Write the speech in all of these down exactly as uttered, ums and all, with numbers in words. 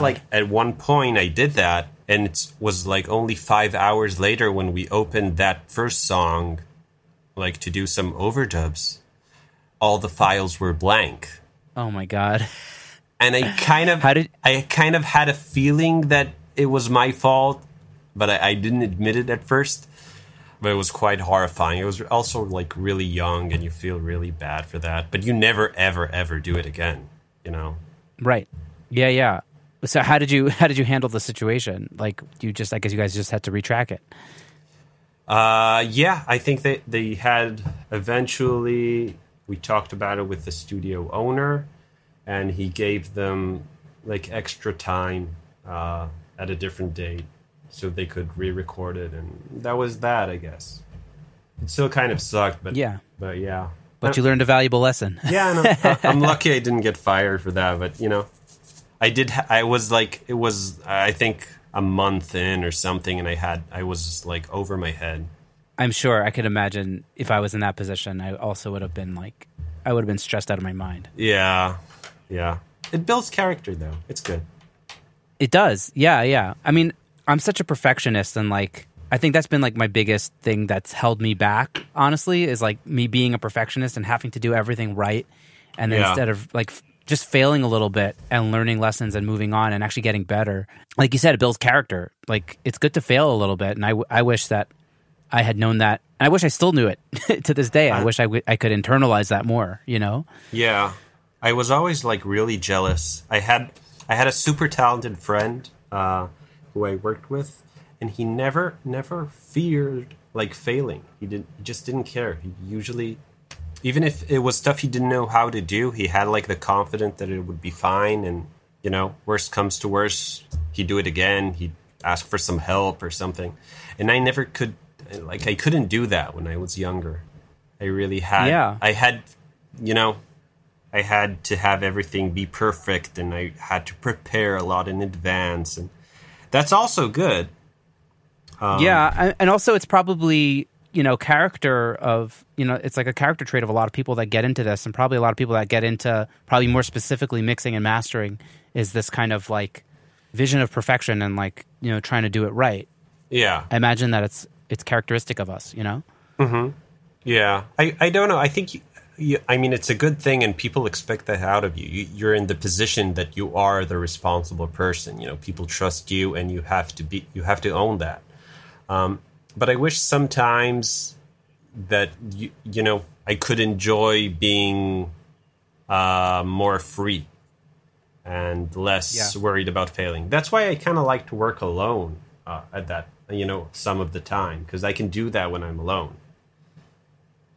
It's like at one point I did that, and it was like only five hours later when we opened that first song, like to do some overdubs, all the files were blank. Oh my God. And I kind of How did- I kind of had a feeling that it was my fault, but I, I didn't admit it at first. But it was quite horrifying. It was also like really young, and you feel really bad for that. But you never, ever, ever do it again, you know? Right. Yeah, yeah. So how did you how did you handle the situation? Like you just, I guess you guys just had to retrack it. Uh, yeah, I think that they had eventually. We talked about it with the studio owner, and he gave them like extra time uh, at a different date, so they could re-record it, and that was that, I guess. It still kind of sucked, but yeah. But, yeah. but you learned a valuable lesson. Yeah, no, I'm lucky I didn't get fired for that, but, you know, I did, ha- I was like, it was, I think, a month in or something, and I had, I was, like, over my head. I'm sure. I could imagine if I was in that position, I also would have been, like, I would have been stressed out of my mind. Yeah, yeah. It builds character, though. It's good. It does. Yeah, yeah. I mean, I'm such a perfectionist, and like I think that's been like my biggest thing that's held me back, honestly, is like me being a perfectionist and having to do everything right, and then yeah. instead of like f- just failing a little bit and learning lessons and moving on and actually getting better. Like you said, it builds character. Like it's good to fail a little bit, and I, w- I wish that I had known that. And I wish I still knew it to this day. I, I wish I, w- I could internalize that more, you know? Yeah. I was always like really jealous. I had I had a super talented friend, uh who I worked with, and he never, never feared like failing. He didn't, he just didn't care. He usually, even if it was stuff he didn't know how to do, he had like the confidence that it would be fine. And you know, worst comes to worst, he'd do it again. He'd ask for some help or something. And I never could, like, I couldn't do that when I was younger. I really had, yeah. I had, you know, I had to have everything be perfect, and I had to prepare a lot in advance, and that's also good. Um, yeah, and also it's probably, you know, character of, you know, it's like a character trait of a lot of people that get into this, and probably a lot of people that get into probably more specifically mixing and mastering is this kind of like vision of perfection and like, you know, trying to do it right. Yeah. I imagine that it's it's characteristic of us, you know? Mm-hmm. Yeah. I, I don't know. I think, you, you, I mean, it's a good thing, and people expect that out of you. you. You're in the position that you are the responsible person. You know, people trust you, and you have to be, you have to own that. Um, but I wish sometimes that, you, you know, I could enjoy being uh, more free and less yeah. worried about failing. That's why I kind of like to work alone uh, at that, you know, some of the time, because I can do that when I'm alone.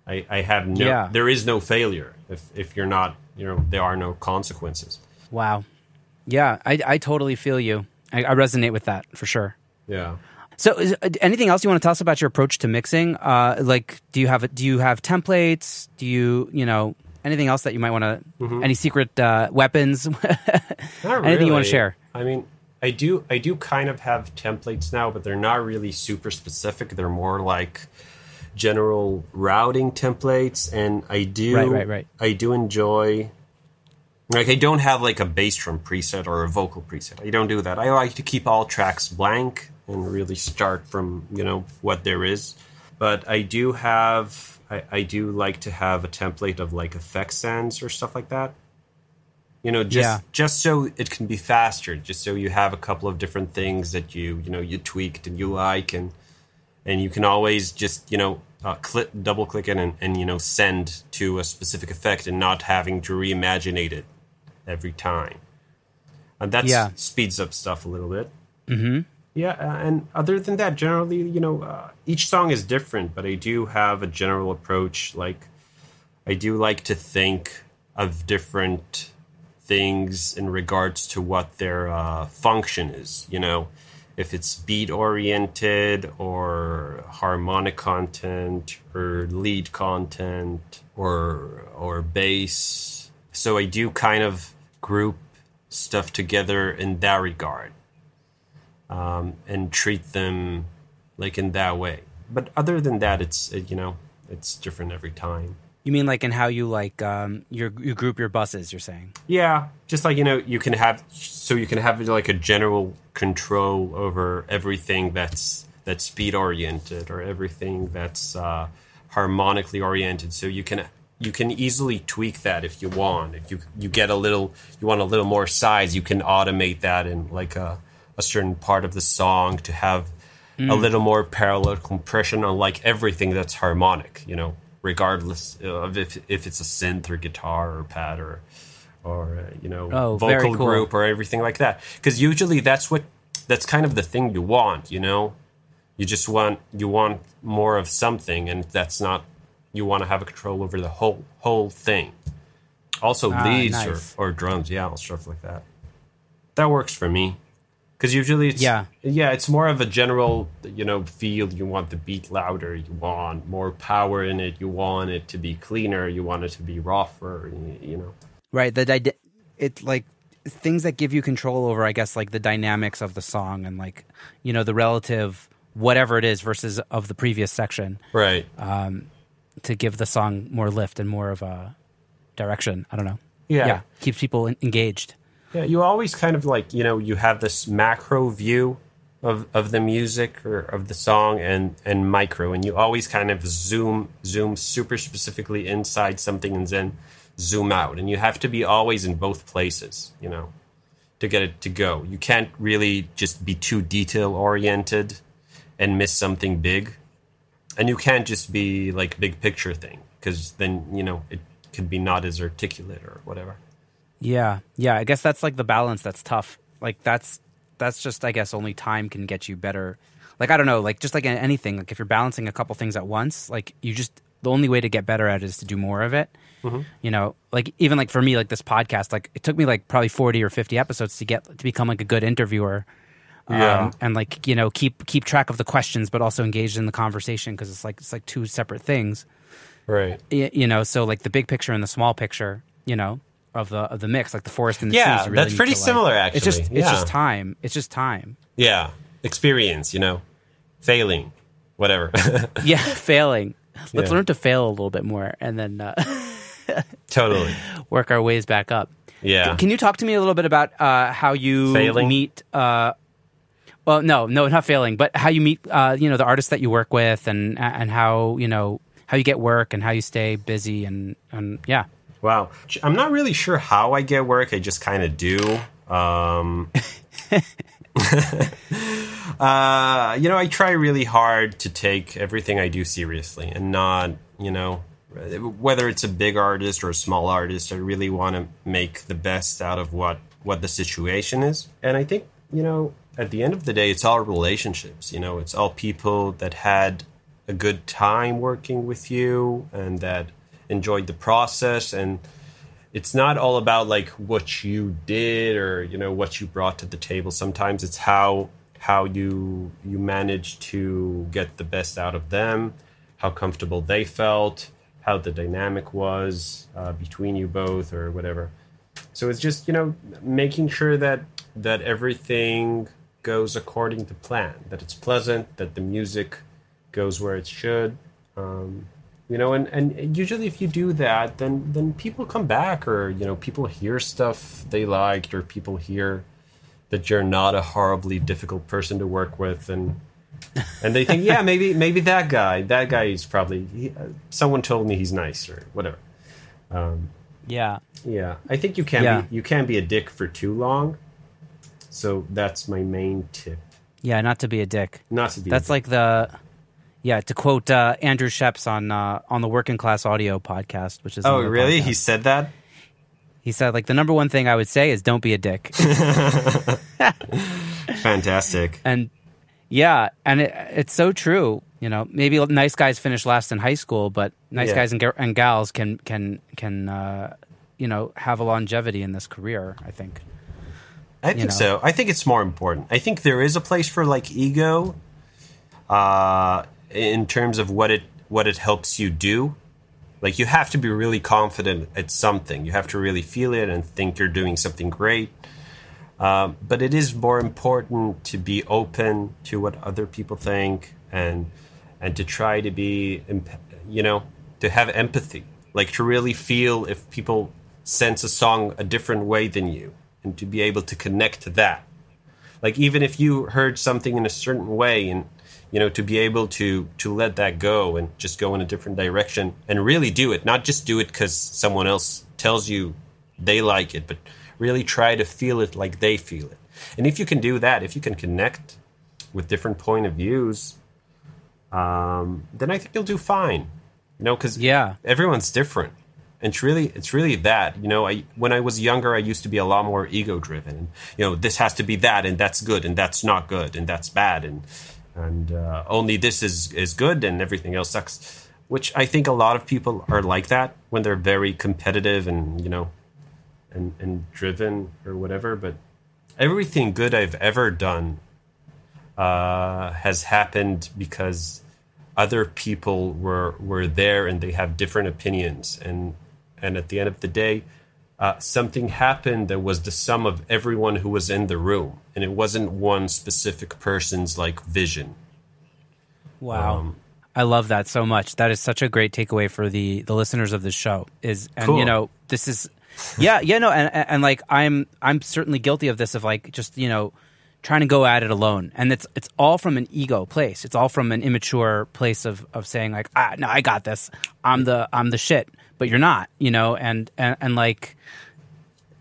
I, I have no, yeah. there is no failure if, if you're not, you know, there are no consequences. Wow. Yeah, I, I totally feel you. I, I resonate with that for sure. Yeah. So is, anything else you want to tell us about your approach to mixing? Uh, like, do you have, do you have templates? Do you, you know, anything else that you might want to, mm-hmm. any secret uh, weapons? Not really. Anything you want to share? I mean, I do, I do kind of have templates now, but they're not really super specific. They're more like general routing templates, and I do right, right, right. I do enjoy, like, I don't have like a bass drum preset or a vocal preset. I don't do that. I like to keep all tracks blank and really start from, you know, what there is. But I do have I, I do like to have a template of like effect sends or stuff like that. You know, just yeah. just so it can be faster, just so you have a couple of different things that you, you know, you tweaked and you like, and And you can always just, you know, uh, click, double click it and, and, you know, send to a specific effect, and not having to reimagine it every time. And that yeah. speeds up stuff a little bit. Mm-hmm. Yeah. Uh, and other than that, generally, you know, uh, each song is different, but I do have a general approach. Like, I do like to think of different things in regards to what their uh, function is, you know. If it's beat-oriented or harmonic content or lead content or or bass. So I do kind of group stuff together in that regard, um, and treat them like in that way. But other than that, it's, you know, it's different every time. You mean like in how you like um, your, you group your buses, you're saying? Yeah, just like, you know, you can have so you can have like a general control over everything that's that's speed oriented or everything that's uh, harmonically oriented. So you can you can easily tweak that if you want. If you you get a little you want a little more size, you can automate that in like a, a certain part of the song to have mm. a little more parallel compression on like everything that's harmonic, you know. Regardless of if if it's a synth or guitar or pad or or uh, you know oh, vocal cool. group or everything like that, because usually that's what that's kind of the thing you want, you know, you just want you want more of something, and that's not you want to have a control over the whole whole thing. Also ah, leads nice. or, or drums, yeah, or stuff like that. That works for me, because usually it's yeah. yeah, it's more of a general, you know, feel. You want the beat louder, you want more power in it, you want it to be cleaner, you want it to be rougher, you know. Right, the di- it's like things that give you control over, I guess, like the dynamics of the song and like, you know, the relative whatever it is versus of the previous section. Right. Um, to give the song more lift and more of a direction, I don't know. Yeah. Yeah, keeps people in- engaged. Yeah, you always kind of like, you know, you have this macro view of, of the music or of the song and, and micro, and you always kind of zoom zoom super specifically inside something and then zoom out. And you have to be always in both places, you know, to get it to go. You can't really just be too detail-oriented and miss something big. And you can't just be like big picture thing, because then, you know, it could be not as articulate or whatever. Yeah, yeah. I guess that's like the balance that's tough. Like that's that's just, I guess, only time can get you better. Like, I don't know, like just like anything, like if you're balancing a couple things at once, like you just, the only way to get better at it is to do more of it. Mm-hmm. You know, like even like for me, like this podcast, like it took me like probably forty or fifty episodes to get, to become like a good interviewer. Yeah. Um, and like, you know, keep keep track of the questions, but also engaged in the conversation, because it's like, it's like two separate things. Right. You, you know, so like the big picture and the small picture, you know. Of the of the mix, like the forest and the trees. Yeah, really that's pretty to, like, similar, actually. It's just yeah. it's just time. It's just time. Yeah, experience. You know, failing, whatever. yeah, failing. Let's yeah. learn to fail a little bit more, and then uh, totally work our ways back up. Yeah. Can, can you talk to me a little bit about uh, how you failing? meet? Uh, well, no, no, not failing, but how you meet. Uh, you know, the artists that you work with, and and how you know how you get work, and how you stay busy, and and yeah. Wow. I'm not really sure how I get work. I just kind of do. Um, uh, you know, I try really hard to take everything I do seriously and not, you know, whether it's a big artist or a small artist, I really want to make the best out of what, what the situation is. And I think, you know, at the end of the day, it's all relationships. You know, it's all people that had a good time working with you and that enjoyed the process, and it's not all about like what you did or, you know, what you brought to the table. Sometimes it's how how you you managed to get the best out of them, how comfortable they felt, how the dynamic was uh, between you both or whatever. So it's just, you know, making sure that that everything goes according to plan, that it's pleasant, that the music goes where it should. Um, You know, and, and usually if you do that, then, then people come back, or, you know, people hear stuff they liked, or people hear that you're not a horribly difficult person to work with. And and they think, yeah, maybe maybe that guy, that guy is probably, he, uh, someone told me he's nice or whatever. Um, yeah. Yeah. I think you can, yeah. be, you can be a dick for too long. So that's my main tip. Yeah, not to be a dick. Not to be that's a dick. That's like the... Yeah, to quote uh, Andrew Scheps on uh, on the Working Class Audio podcast, which is... Oh, really? Podcast. He said that? He said, like, the number one thing I would say is don't be a dick. Fantastic. And, yeah, and it, it's so true. You know, maybe nice guys finish last in high school, but nice yeah. guys and, ga- and gals can, can, can uh, you know, have a longevity in this career, I think. I think you know? so. I think it's more important. I think there is a place for, like, ego. Uh... in terms of what it what it helps you do. Like, you have to be really confident at something. You have to really feel it and think you're doing something great. Um, but it is more important to be open to what other people think and and to try to be, you know, to have empathy like to really feel if people sense a song a different way than you, and to be able to connect to that. Like, even if you heard something in a certain way, and, you know, to be able to to let that go and just go in a different direction and really do it, not just do it because someone else tells you they like it, but really try to feel it like they feel it. And if you can do that, if you can connect with different point of views, um, then I think you'll do fine, you know, because yeah. everyone's different. And it's really, it's really that, you know, I, when I was younger, I used to be a lot more ego driven. And, you know, this has to be that, and that's good, and that's not good, and that's bad. And, and uh, only this is, is good, and everything else sucks, which I think a lot of people are like that when they're very competitive and, you know, and, and driven or whatever. But everything good I've ever done uh, has happened because other people were, were there, and they have different opinions. And, And at the end of the day, uh, something happened that was the sum of everyone who was in the room. And it wasn't one specific person's, like, vision. Wow. Um, I love that so much. That is such a great takeaway for the, the listeners of this show. Is And, cool. you know, this is... Yeah, yeah, no, and, and, and, like, I'm I'm certainly guilty of this, of, like, just, you know, trying to go at it alone. And it's it's all from an ego place. It's all from an immature place of, of saying, like, ah, no, I got this. I'm the I'm the shit. But you're not, you know, and, and, and like,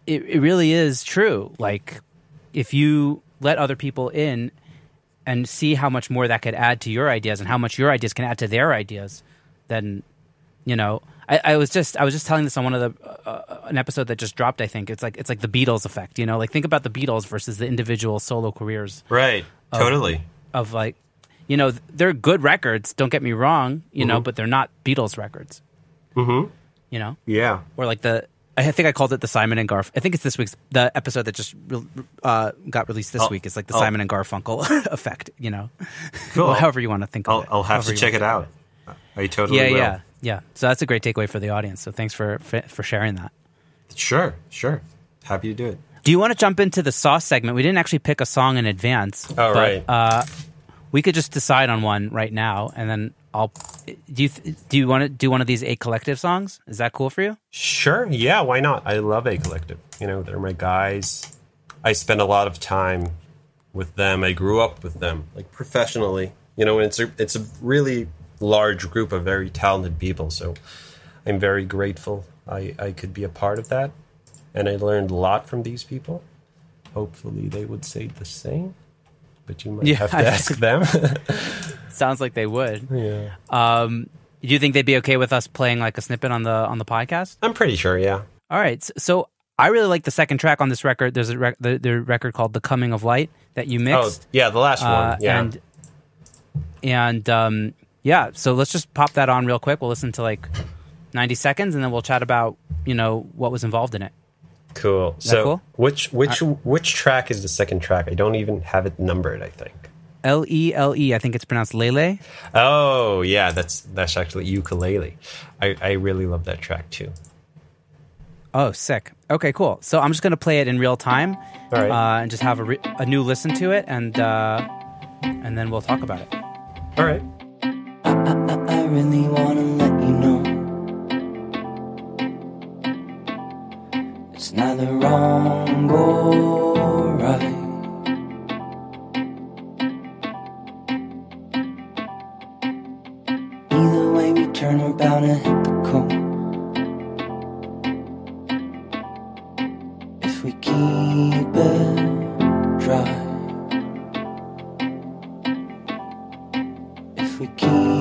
it, it really is true. Like, if you let other people in and see how much more that could add to your ideas and how much your ideas can add to their ideas, then, you know, I, I was just, I was just telling this on one of the, uh, an episode that just dropped, I think. It's like, it's like the Beatles effect, you know, like, think about the Beatles versus the individual solo careers. Right. Of, totally. Of like, you know, they're good records, don't get me wrong, you mm-hmm. know, but they're not Beatles records. Mm-hmm. You know, yeah, or like the I think I called it the Simon and Garf. I think it's this week's the episode that just re- uh, got released this I'll, week. It's like the I'll, Simon and Garfunkel effect. You know, cool. well, however you want to think of I'll, it. I'll have however to check it out. It. I totally yeah, will. yeah, yeah. So that's a great takeaway for the audience. So thanks for, for for sharing that. Sure, sure. Happy to do it. Do you want to jump into the sauce segment? We didn't actually pick a song in advance. Oh, but, right. Uh, we could just decide on one right now, and then. I'll do you do you want to do one of these A Collective songs? Is that cool for you? Sure. Yeah, why not? I love A Collective. You know, they're my guys. I spend a lot of time with them. I grew up with them, like, professionally. You know, and it's a, it's a really large group of very talented people, so I'm very grateful I, I could be a part of that. And I learned a lot from these people. Hopefully they would say the same, but you might yeah, have to I ask them. Sounds like they would. Yeah. Um, do you think they'd be okay with us playing like a snippet on the on the podcast? I'm pretty sure. Yeah. All right. So, so I really like the second track on this record. There's a rec- the, the record called "The Coming of Light" that you mixed. Oh, yeah, the last uh, one. Yeah. And, and um, yeah, so let's just pop that on real quick. We'll listen to like ninety seconds, and then we'll chat about, you know, what was involved in it. Cool. Is so, cool? which which uh, which track is the second track? I don't even have it numbered, I think. L E L E, I think it's pronounced Lele. Oh, yeah, that's that's actually ukulele. I, I really love that track, too. Oh, sick. Okay, cool. So I'm just going to play it in real time. All right. Uh, and just have a, re- a new listen to it, and uh, and then we'll talk about it. All right. I, I, I really want to let you know it's neither wrong or right. Turn about and hit the comb. If we keep it dry, if we keep